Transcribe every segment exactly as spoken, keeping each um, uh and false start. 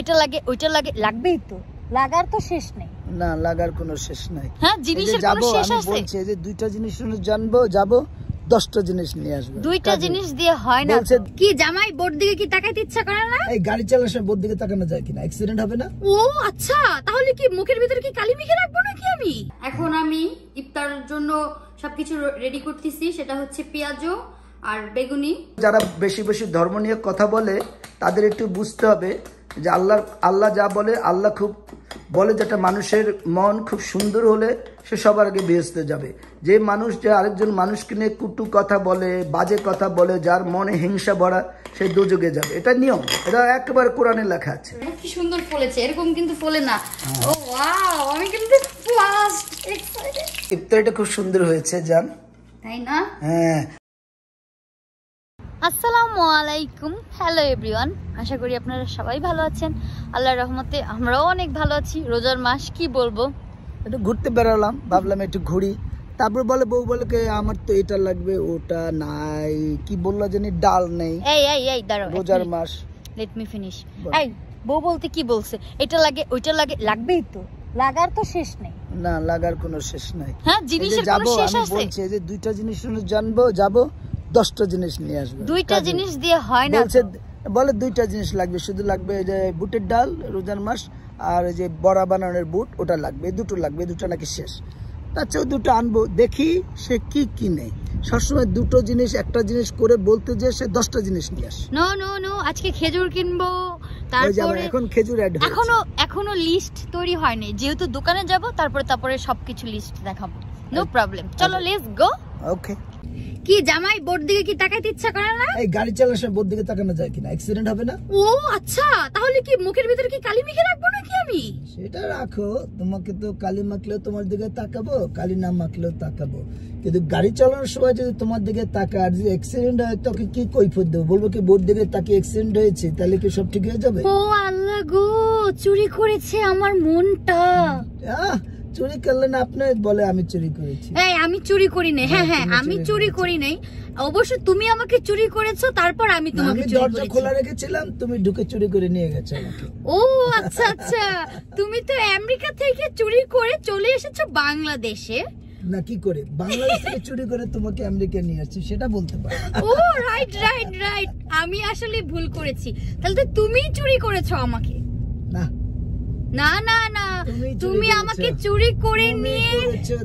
এটা লাগে ওইটা লাগে, লাগবেই তো, লাগার তো শেষ নেই। না, লাগার কোনো শেষ নাই। হ্যাঁ, জিনিসের কোনো শেষ আছে। বলছে যে দুইটা জিনিস জানবো, যাব দশটা জিনিস নিয়ে আসবে। দুইটা জিনিস দিয়ে হয় না। কি জামাই, বোর্ড দিকে কি তাকাইতে ইচ্ছা করে না? এই গাড়ি চালানোর সময় বোর্ড দিকে তাকানো যায় কিনা, অ্যাক্সিডেন্ট হবে না? ও আচ্ছা, তাহলে কি মুখের ভিতরে কি কালি মেখে রাখবো নাকি আমি? এখন আমি ইফতারের জন্য সবকিছু রেডি করতেছি, সেটা হচ্ছে পেঁয়াজও আর বেগুনি। যারা বেশি বেশি ধর্ম নিয়ে কথা বলে তাদের একটু বুঝতে হবে যে আল্লাহ আল্লাহ যা বলে, আল্লাহ খুব বলে যেটা মানুষের মন খুব সুন্দর হলে সে সবার আগে বেহেশতে যাবে। যে মানুষ যে আরেকজন মানুষকে নিয়ে কুটু কথা বলে, বাজে কথা বলে, যার মনে হিংসা ভরা, সে দোজখে যাবে। এটা নিয়ম, এটা একেবারে কোরআনে লেখা আছে। কি সুন্দর ফলেছে, এরকম কিন্তু ফলে না। ও ওয়াও, আমি কিন্তু ফার্স্ট এক্সাইটেড। ইফতারটা খুব সুন্দর হয়েছে জান, তাই না? হ্যাঁ। আসসালামু আলাইকুম, হ্যালো এভরিওয়ান, আশা করি আপনারা সবাই ভালো আছেন। আল্লাহর রহমতে আমরাও অনেক ভালো আছি। রোজার মাস, কি বলবো, একটু ঘুরতে বেরোলাম, ভাবলাম একটু ঘুরি। তারপর বলে, বউ বলে কে আমার তো এটা লাগবে, ওটা নাই, কি বললো জানি, ডাল নেই। এই এই এই দাঁড়াও, রোজার মাস, লেট মি ফিনিশ। এই বউ বলতে কি বলছে, এটা লাগে ওইটা লাগে, লাগবেই তো, লাগার তো শেষ নেই। না, লাগার কোনো শেষ নাই। হ্যাঁ, জিনিসের কোনো শেষ আছে। বলছে যে দুইটা জিনিস জানবো, যাব দশটা জিনিস নিয়ে আসবে। দুইটা জিনিস দিয়ে হয় না। বলে দুইটা জিনিস লাগবে শুধু, লাগবে যে বুটের ডাল, রোজার মাস, আর এই যে বড়া বানানোর বুট, ওটা লাগবে, দুটো লাগবে, দুটো নাকি শেষ। আচ্ছা, দুটো আনবো, দেখি সে কি কিনে। সবসময় দুটো জিনিস একটা জিনিস করে বলতে যে সে দশটা জিনিস নিয়ে আসে। নো নো নো, আজকে খেজুর কিনবো, তারপরে এখন খেজুর অ্যাড হয়েছে, এখনো এখনো লিস্ট তৈরি হয়নি, যেহেতু দোকানে যাব তারপরে তারপরে সবকিছু লিস্ট দেখাবো। নো প্রবলেম, চলো লেটস গো। ওকে, কি জামাই, বোর্ড দিকে কি তাকাইতে ইচ্ছা করে না? এই গাড়ি চালানোর সময় বোর্ড দিকে তাকানো যায় কিনা, অ্যাক্সিডেন্ট হবে না? ও আচ্ছা, তাহলে কি মুখের ভিতরে কি কালি মেখে রাখবো নাকি আমি? সেটা রাখো, তোমাকে তো কালি মাখলেও তোমার দিকে তাকাবো, কালি না মাখলেও তাকাবো। কিন্তু গাড়ি চালানোর সময় যদি তোমার দিকে তাকা আর যদি অ্যাক্সিডেন্ট হয়, তোকে কি কৈফিয়ত দেবো? বলবো কি বোর্ড দিকে তাকিয়ে অ্যাক্সিডেন্ট হয়েছে, তাহলে কি সব ঠিক হয়ে যাবে? ও আল্লাহ গো, চুরি করেছে আমার মনটা। আহ, চুরি করলেন আপনি? বলে আমি চুরি করেছি। এই আমি চুরি করি নাই। হ্যাঁ হ্যাঁ, আমি চুরি করি নাই, অবশ্য তুমি আমাকে চুরি করেছো, তারপর আমি তোমাকে চুরি করেছি। আমি দরজা খোলা রেখেছিলাম, তুমি ঢুকে চুরি করে নিয়ে গেছো আমাকে। ও আচ্ছা আচ্ছা, তুমি তো আমেরিকা থেকে চুরি করে চলে এসেছো বাংলাদেশে। না, কি করে বাংলাদেশ থেকে চুরি করে তোমাকে আমেরিকা নিয়ে আসছি, সেটা বলতে পারো। ও রাইট রাইট রাইট, আমি আসলে ভুল করেছি, তাহলে তো তুমি চুরি করেছো আমাকে। না না না না, তুমি আমাকে চুরি করে নিয়ে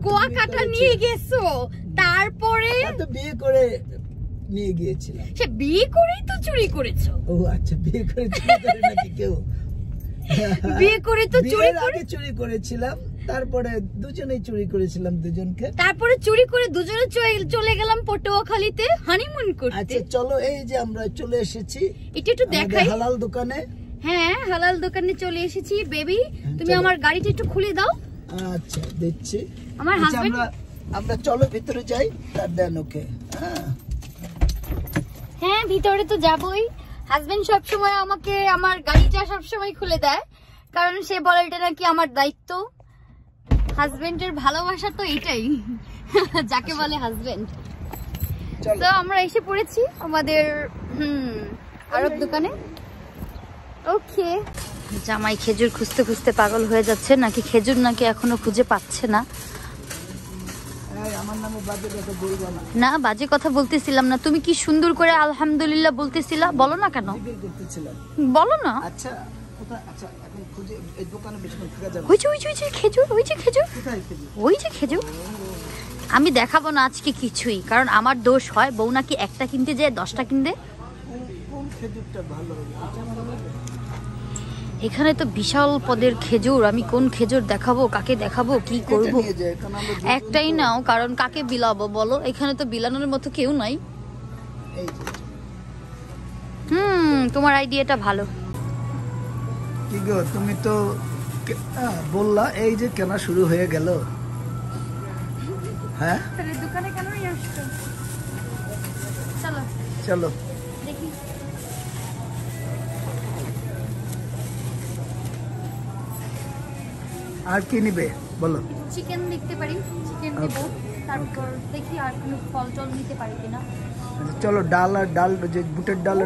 কুয়াকাটা নিয়ে গেছো, তারপরে তো বিয়ে করে নিয়ে গিয়েছিলাম। সে বিয়ে করেই তো চুরি করেছো। ও আচ্ছা, বিয়ে করে চুরি করে নাকি কেউ? বিয়ে করে তো চুরি করে, চুরি করেছিলাম, তারপরে দুজনেই চুরি করেছিলাম দুজনকে, তারপরে চুরি করে দুজনে চলে গেলাম পটুয়াখালীতে হানিমুন করতে। আচ্ছা চলো, এই যে আমরা চলে এসেছি, এটা একটু দেখাই, হালাল দোকানে। হ্যাঁ, হালাল দোকানে চলে এসেছি। বেবি, তুমি আমার গাড়িটা একটু খুলে দাও। আচ্ছা দিচ্ছি, আমার হাজবেন্ড। আমরা চলো ভিতরে যাই, তার দেন। ওকে, হ্যাঁ ভিতরে তো যাবই। হাজবেন্ড সব সময় আমাকে আমার গাড়িটা সব সময় খুলে দেয়, কারণ সে বলে এটা নাকি আমার দায়িত্ব। হাজবেন্ডের ভালোবাসা তো এটাই, যাকে বলে হাজবেন্ড। তো আমরা এসে পড়েছি আমাদের হুম আরব দোকানে। ওকে, জামাই খেজুর খুঁজতে খুঁজতে পাগল হয়ে যাচ্ছে, নাকি খেজুর নাকি এখনো খুঁজে পাচ্ছে না। না, বাজে কথা বলতেছিলাম না, তুমি কি সুন্দর করে আলহামদুলিল্লাহ বলতেছিলা, বলো না কেন, বলো না। আচ্ছা খেজুর, ওই যে খেজুর, ওই যে খেজুর। আমি দেখাবো না আজকে কিছুই, কারণ আমার দোষ হয়, বউ নাকি একটা কিনতে যায় দশটা কিনতে। এখানে তো বিশাল পদের খেজুর, আমি কোন খেজুর দেখাবো, কাকে দেখাবো, কি করব, একটাই নাও, কারণ কাকে বিলাবো বলো, এখানে তো বিলানোর মতো কেউ নাই। হুম, তোমার আইডিয়াটা ভালো। কি গো, তুমি তো বললা এই যে কেনা শুরু হয়ে গেল। হ্যাঁ, তাহলে দোকানে কেন আসছো? চলো চলো দেখি। আর কি নেবে বলো? চিকেন দেখতে পারি, চিকেন নেব, তারপর দেখি আর কোনো ফল টল নিতে পারি কিনা। চলো ডাল আর ডাল, যে বুটের ডাল,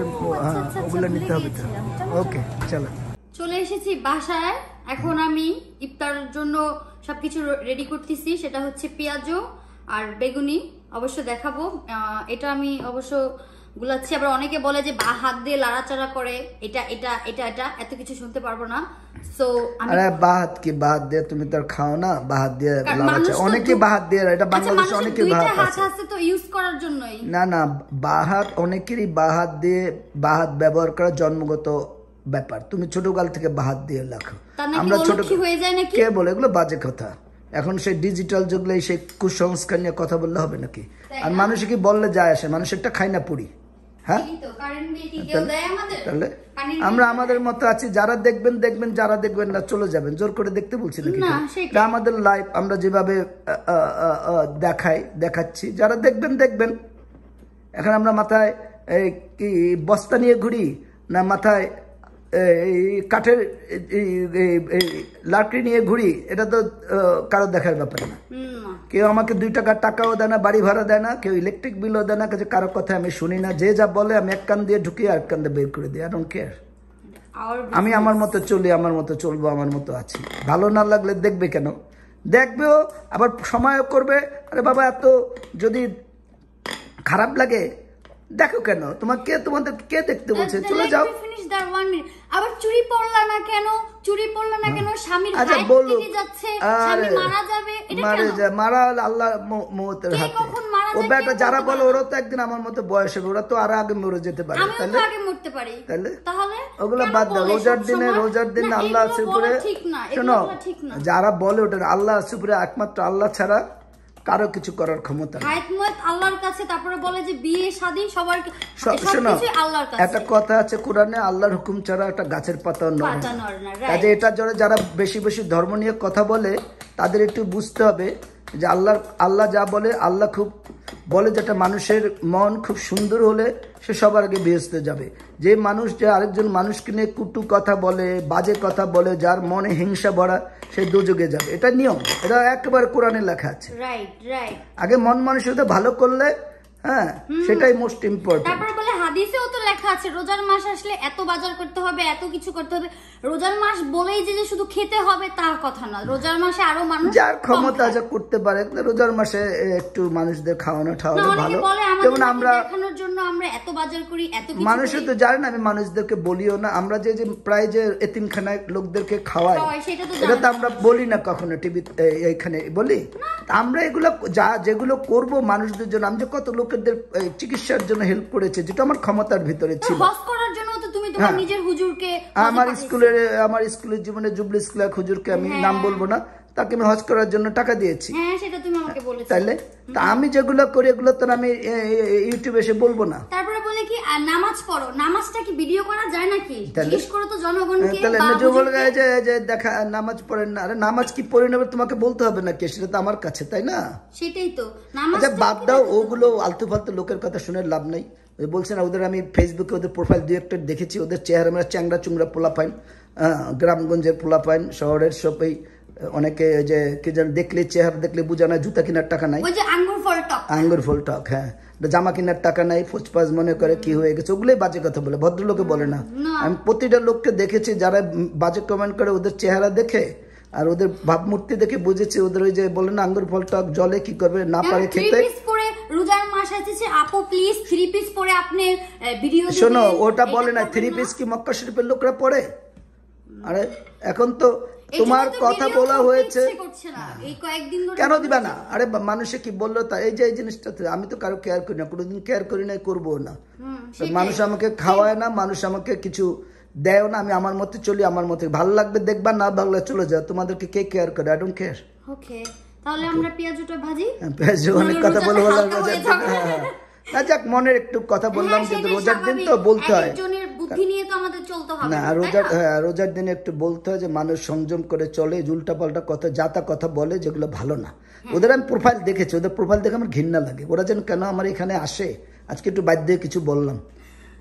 ওগুলো নিতে হবে। ওকে চলো। চলে এসেছি বাসায়। এখন আমি ইফতারের জন্য সবকিছু রেডি করতেছি, সেটা হচ্ছে পেঁয়াজও আর বেগুনি, অবশ্য দেখাবো। এটা আমি অবশ্য গুলাচ্ছি। আবার অনেকে বলে যে বা হাত দিয়ে লাড়াচাড়া করে, এটা এটা এটা এটা এত কিছু শুনতে পারবো না। সো আরে বা হাত কি বা হাত দিয়ে তুমি তো খাও না, বা হাত দিয়ে লাড়াচাড়া অনেকে বা হাত দিয়ে, এটা বাংলাদেশে অনেকে বা হাত আছে তো ইউজ করার জন্যই না না বা হাত অনেকেরই বা হাত দিয়ে বা হাত ব্যবহার করা জন্মগত ব্যাপার। তুমি ছোটকাল থেকে বা হাত দিয়ে লাখো, আমরা ছোট হয়ে যায় নাকি? কে বলে এগুলো বাজে কথা? এখন সেই ডিজিটাল যুগলে সেই কুসংস্কার নিয়ে কথা বললে হবে নাকি? আর মানুষ কি বললে যায় আসে, মানুষ একটা খাই না পুরি। হ্যাঁ, তাহলে আমরা আমাদের মতো আছি। যারা দেখবেন দেখবেন, যারা দেখবেন না চলে যাবেন, জোর করে দেখতে বলছি না। আমাদের লাইফ আমরা যেভাবে দেখাই দেখাচ্ছি, যারা দেখবেন দেখবেন। এখন আমরা মাথায় কি বস্তা নিয়ে ঘুরি, না মাথায় এই কাঠের লাকড়ি নিয়ে ঘুরি, এটা তো কারো দেখার ব্যাপার না। কেউ আমাকে দুই টাকা টাকাও দেয় না, বাড়ি ভাড়া দেয় না, কেউ ইলেকট্রিক বিলও দেয় না, কাছে কারো কথা আমি শুনি না। যে যা বলে আমি এক কান দিয়ে ঢুকিয়ে আর এক কান দিয়ে বের করে দিই। I don't care. আমি আমার মতো চলি, আমার মতো চলবো, আমার মতো আছি। ভালো না লাগলে দেখবে কেন? দেখবেও, আবার সময়ও করবে। আরে বাবা, এত যদি খারাপ লাগে দেখো কেন? তোমার কে, তোমাদের কে দেখতে বলছে? চলে যাও। আবার চুরি পড়লা না কেন? চুরি পড়লা না কেন? স্বামীর গায়ে কেটে যাচ্ছে, স্বামী মারা যাবে, এটা কেন? মারা যায়, মারা হলো আল্লাহ মওতের হাতে। ও ব্যাটা যারা বলে ওরা তো একদিন আমার মতো বয়স হবে, ওরা তো আর আগে মরে যেতে পারে। তাহলে আগে মরতে পারে, তাহলে ওগুলো বাদ দাও। রোজার দিনে রোজার দিন আল্লাহ আছে উপরে, শোনো, যারা বলে ওটা আল্লাহ আছে উপরে, একমাত্র আল্লাহ ছাড়া কারো কিছু করার ক্ষমতা নাই। হায়াত মত আল্লাহর কাছে। তারপরে বলে যে বিয়ে শাদী সবার সবকিছু আল্লাহর কাছে। একটা কথা আছে কোরআনে, আল্লাহর হুকুম ছাড়া একটা গাছের পাতাও নড়ে না। কাজে এটা জোরে যারা বেশি বেশি ধর্ম নিয়ে কথা বলে, তাদের একটু বুঝতে হবে যে আল্লাহর আল্লাহ যা বলে, আল্লাহ খুব বলে যেটা মানুষের মন খুব সুন্দর হলে সে সবার আগে বেহেশতে যাবে। যে মানুষ যে আরেকজন মানুষকে নিয়ে কুটু কথা বলে, বাজে কথা বলে, যার মনে হিংসা ভরা, সে দোযুগে যাবে। এটা নিয়ম, এটা একেবারে কোরআনে লেখা আছে। আগে মন মানুষের ভালো করলে, হ্যাঁ, সেটাই মোস্ট ইম্পর্টেন্ট। হাদিসেও তো লেখা আছে রোজার মাস আসলে এত বাজার করতে হবে, এত কিছু করতে হবে। রোজার মাস বলেই যে শুধু খেতে হবে তার কথা না, রোজার মাসে আরো মানুষ যার ক্ষমতা আছে করতে পারে। রোজার মাসে একটু মানুষদের খাওয়ানো ঠাওয়ানো ভালো। যেমন আমরা দেখানোর জন্য আমরা এত বাজার করি, এত কিছু। মানুষ তো জানে না, আমি মানুষদেরকে বলিও না। আমরা যে যে প্রায় যে এতিমখানায় লোকদেরকে খাওয়াই, এটা তো আমরা বলি না কখনো টিভি এইখানে বলি। আমরা এগুলো যা যেগুলো করব মানুষদের জন্য, আমি যে কত লোকেদের চিকিৎসার জন্য হেল্প করেছে, যেটা আমার ক্ষমতার ভিতরে ছিল। আমার স্কুলের আমার স্কুলের জীবনে জুবলি স্কুলের হুজুরকে, আমি নাম বলবো না, তাকে আমি হজ করার জন্য টাকা দিয়েছি। তাহলে আমি যেগুলো করি এগুলো তো আমি ইউটিউবে এসে বলবো না। তারপরে বলে কি নামাজ পড়ো, নামাজটা কি ভিডিও করা যায় নাকি? জিজ্ঞেস করো তো জনগণকে। তাহলে নজর বলে যে যে দেখা নামাজ পড়েন না, আরে নামাজ কি পড়ে নেবে তোমাকে বলতে হবে না কে, সেটা তো আমার কাছে, তাই না? সেটাই তো। আচ্ছা বাদ দাও ওগুলো আলতু ফালতু লোকের কথা শুনে লাভ নাই। ওই বলছে না, ওদের আমি ফেসবুকে ওদের প্রোফাইল দুই একটা দেখেছি, ওদের চেহারা মানে চ্যাংরা চুংরা পোলা পাইন, গ্রামগঞ্জের পোলা পাইন, শহরের সবই অনেকে যে কি যেন দেখলে চেহারা দেখলে বুঝা না, জুতা কেনার টাকা নাই, আঙ্গুর ফল টক, হ্যাঁ, জামা কেনার টাকা নাই, ফোচপাজ মনে করে কি হয়ে গেছে, ওগুলোই বাজে কথা বলে। ভদ্রলোকে বলে না। আমি প্রতিটা লোককে দেখেছি যারা বাজে কমেন্ট করে, ওদের চেহারা দেখে আর ওদের ভাবমূর্তি দেখে বুঝেছি ওদের ওই যে বলে না আঙ্গুর ফল টক জলে কি করবে না পারে খেতে। রোজার মাস আসছে, আপু প্লিজ থ্রি পিস পরে আপনি ভিডিও দিন। শোনো, ওটা বলে না থ্রি পিস কি মক্কা শরীফের লোকরা পরে? আরে এখন তো তোমার কথা বলা হয়েছে কেন দিবা না? আরে মানুষে কি বললো তা, এই যে এই জিনিসটা আমি তো কারো কেয়ার করি না, কোনোদিন কেয়ার করি না, করবো না। মানুষ আমাকে খাওয়ায় না, মানুষ আমাকে কিছু দেয় না, আমি আমার মতে চলি, আমার মতে ভালো লাগবে দেখবা, না ভালো লাগলে চলে যাও, তোমাদেরকে কে কেয়ার করে? I don't care. ওকে, তাহলে আমরা পেঁয়াজটা ভাজি। পেঁয়াজ অনেক কথা বলবো না, যাক মনের একটু কথা বললাম, কিন্তু রোজার দিন তো বলতে হয় না, রোজার রোজার দিনে একটু বলতে হয় যে মানুষ সংযম করে চলে, উল্টা পাল্টা কথা যাতা কথা বলে যেগুলো ভালো না। ওদের আমি প্রোফাইল দেখেছি, ওদের প্রোফাইল দেখে আমার ঘৃণা লাগে। ওরা যেন কেন আমার এখানে আসে, আজকে একটু বাধ্য হয়ে কিছু বললাম।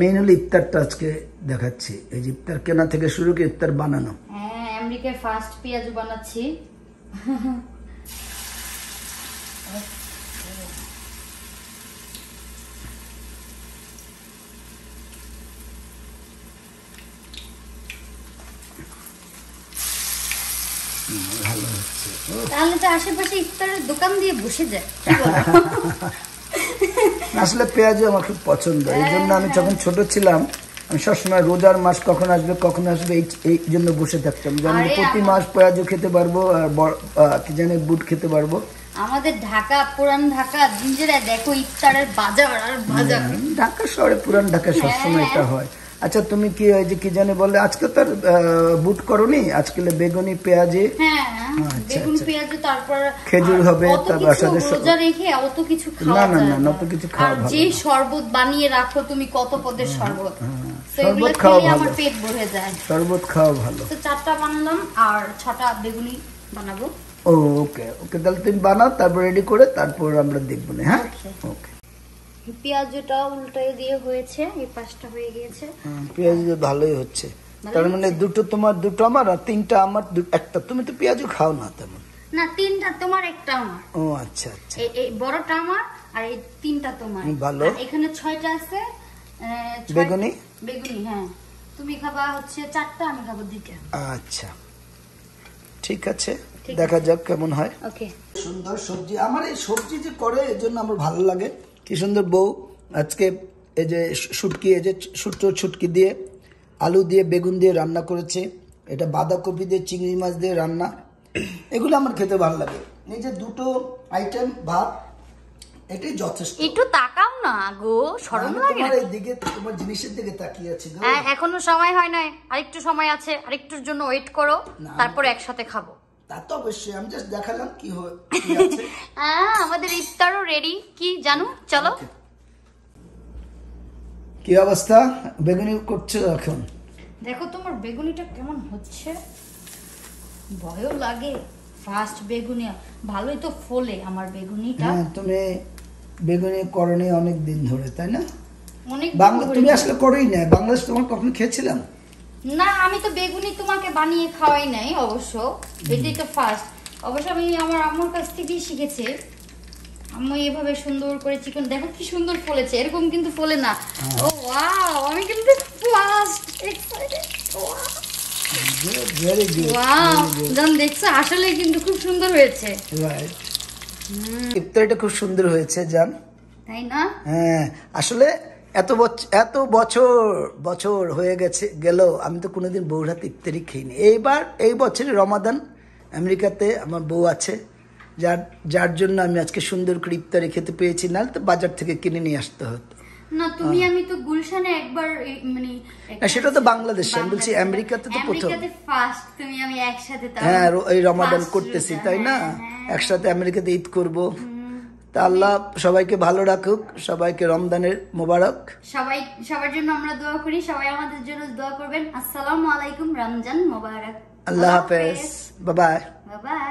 মেইনলি ইফতারটা আজকে দেখাচ্ছি, এই যে ইফতার কেনা থেকে শুরু করে ইফতার বানানো। হ্যাঁ আমেরিকার ফার্স্ট পেঁয়াজ বানাচ্ছি। ভালো হচ্ছে তাহলে তো আশেপাশে ইফতারের দোকান দিয়ে বসে যায়। আসলে পেঁয়াজ আমার খুব পছন্দ, এই জন্য আমি যখন ছোট ছিলাম আমি সবসময় রোজার মাস কখন আসবে কখন আসবে এই জন্য বসে থাকতাম, যেমন প্রতি মাস পেঁয়াজও খেতে পারবো আর কি জানি বুট খেতে পারবো। আমাদের ঢাকা পুরান ঢাকা জিঞ্জিরায় দেখো ইফতারের বাজার আর বাজার, ঢাকা শহরে পুরান ঢাকা সবসময় এটা হয়। আচ্ছা তুমি কি ওই যে কি জানি বললে আজকে তার বুট করনি, আজকে বেগুনি পেঁয়াজে বেগুন পেঁয়াজে তারপর খেজুর হবে, তারপর সাথে রোজা রেখে অত কিছু খাওয়া না না না অত কিছু খাওয়া ভালো, যে শরবত বানিয়ে রাখো তুমি কত পদের শরবত, শরবত খাওয়া ভালো, আমার পেট ভরে যায়, শরবত খাওয়া ভালো। তো চারটা বানালাম আর ছটা বেগুনি বানাবো। ওকে ওকে তাহলে তুমি বানাও, তারপর রেডি করে তারপর আমরা দেখবো না। হ্যাঁ ওকে পেঁয়াজটা উল্টায় দিয়ে হয়েছে, এই পাঁচটা হয়ে গিয়েছে, পেঁয়াজ ভালোই হচ্ছে। তার মানে দুটো তোমার দুটো আমার আর তিনটা আমার একটা, তুমি তো পেঁয়াজও খাও না তেমন না, তিনটা তোমার একটা আমার। ও আচ্ছা আচ্ছা, এই বড়টা আমার আর এই তিনটা তোমার। ভালো, এখানে ছয়টা আছে বেগুনি বেগুনি হ্যাঁ তুমি খাবা হচ্ছে চারটা, আমি খাবো দুইটা। আচ্ছা ঠিক আছে দেখা যাক কেমন হয়। ওকে সুন্দর সবজি, আমার এই সবজি যে করে এর জন্য আমার ভালো লাগে, কি সুন্দর বউ আজকে এই যে শুটকি এই যে ছোট্ট ছুটকি দিয়ে আলু দিয়ে বেগুন দিয়ে রান্না করেছে, এটা বাঁধাকপি দিয়ে চিংড়ি মাছ দিয়ে রান্না, এগুলো আমার খেতে ভালো লাগে। এই যে দুটো আইটেম ভাত এটাই যথেষ্ট। একটু তাকাও না গো, শরম লাগে তোমার, এইদিকে তোমার জিনিসের দিকে তাকিয়ে আছি গো। এখনো সময় হয় না, আরেকটু সময় আছে, আরেকটুর জন্য ওয়েট করো তারপর একসাথে খাবো। তা তো অবশ্যই, আমি জাস্ট দেখালাম কি হয় কি আছে। হ্যাঁ আমাদের ইফতারও রেডি, কি জানো চলো। কি অবস্থা বেগুনি করছো এখন? দেখো তোমার বেগুনিটা কেমন হচ্ছে, ভয়ও লাগে ফার্স্ট বেগুনি, ভালোই তো ফোলে আমার বেগুনিটা। তুমি বেগুনি করনি অনেক দিন ধরে তাই না? অনেক বাংলা তুমি আসলে করোই না, বাংলাদেশ তোমার কখনো খেয়েছিলাম না? আমি তো বেগুনি তোমাকে বানিয়ে খাওয়াই নাই অবশ্য, এটাই তো ফার্স্ট। অবশ্য আমি আমার আম্মুর কাছ থেকেই শিখেছি, আম্মু এভাবে সুন্দর করে চিকেন, দেখো কি সুন্দর ফলেছে, এরকম কিন্তু ফলে না। ও ওয়াও আমি কিন্তু ফার্স্ট এক্সাইটেড, ওয়াও জান দেখছো আসলে কিন্তু খুব সুন্দর হয়েছে, রাইট ইফতারটা খুব সুন্দর হয়েছে জান তাই না? হ্যাঁ আসলে এত বছর এত বছর বছর হয়ে গেছে গেল আমি তো কোনোদিন বউর হাতে ইফতারি খাইনি, এইবার এই বছরে রমাদান আমেরিকাতে আমার বউ আছে, যার যার জন্য আমি আজকে সুন্দর করে ইফতারি খেতে পেয়েছি, নাহলে তো বাজার থেকে কিনে নিয়ে আসতে হতো না। তুমি আমি তো গুলশানে একবার মানে সেটা তো বাংলাদেশে, আমি বলছি আমেরিকাতে তো প্রথম, আমেরিকাতে ফার্স্ট তুমি আমি একসাথে হ্যাঁ এই রমাদান করতেছি তাই না, একসাথে আমেরিকাতে ঈদ করব। তা আল্লাহ সবাইকে ভালো রাখুক, সবাইকে রমজানের মোবারক, সবাই সবার জন্য আমরা দোয়া করি, সবাই আমাদের জন্য দোয়া করবেন। আসসালামু আলাইকুম, রমজান মোবারক, আল্লাহ হাফেজ, বাই বাই বাই।